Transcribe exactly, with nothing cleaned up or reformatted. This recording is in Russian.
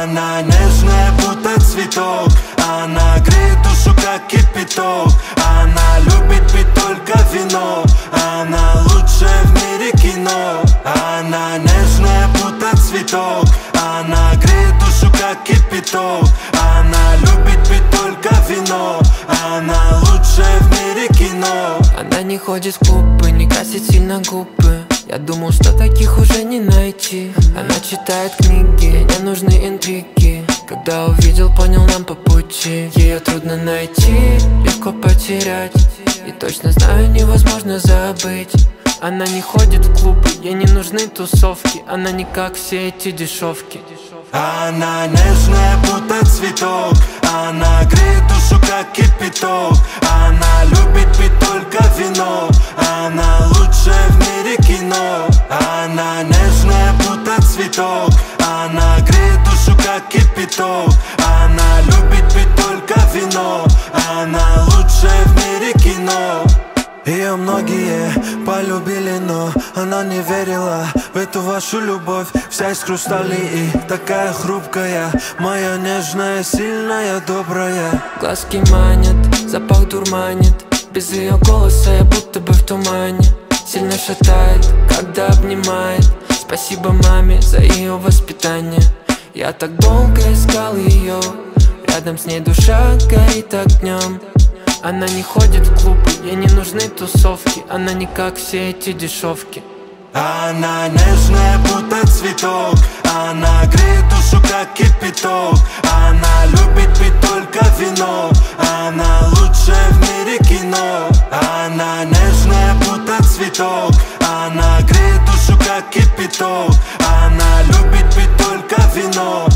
Она нежная, будто цветок, она греет душу, как кипяток. Она любит пить только вино, она лучшая в мире кино. Она нежная, будто цветок, она греет душу, как кипяток. Она любит пить только вино, она лучшая в мире кино. Она не ходит в клубы, не красит сильно губы. Я думал, что таких уже не найти. Она читает книги, не нужны интриги. Когда увидел, понял, нам по пути. Ее трудно найти, легко потерять. И точно знаю, невозможно забыть. Она не ходит в клубы, ей не нужны тусовки. Она не как все эти дешевки. Она нежная, будто цветок, она греет душу, как кипяток. Она любит пить только вино, она лучшая в мире кино. Она нежная, будто цветок, она греет душу, как кипяток. Она любит пить только вино, она лучшая в мире кино. Ее многие полюбили, но она не верила в эту вашу любовь. Вся из хрусталей и такая хрупкая, моя нежная, сильная, добрая. Глазки манят, запах дурманит, без ее голоса я будто бы в тумане. Сильно шатает, когда обнимает. Спасибо маме за ее воспитание. Я так долго искал ее, рядом с ней душа горит огнем. Она не ходит в клубы, ей не нужны тусовки. Она не как все эти дешевки. Она нежная, будто цветок, она греет душу, как кипяток. Она любит пить только вино, она лучшая в мире кино. Она нежная, будто цветок, она греет душу, как кипяток. Она любит пить только вино,